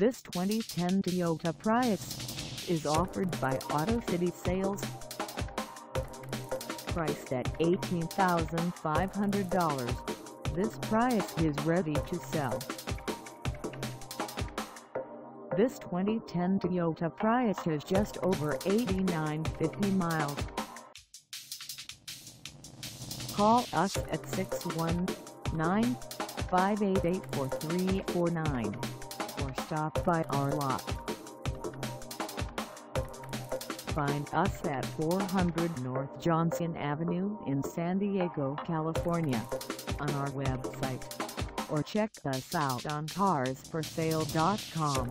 This 2010 Toyota Prius is offered by Auto City Sales. Priced at $18,500, this Prius is ready to sell. This 2010 Toyota Prius has just over 8,950 miles. Call us at 619-588-4349 or stop by our lot. Find us at 400 North Johnson Avenue in San Diego, California, on our website, or check us out on Carsforsale.com.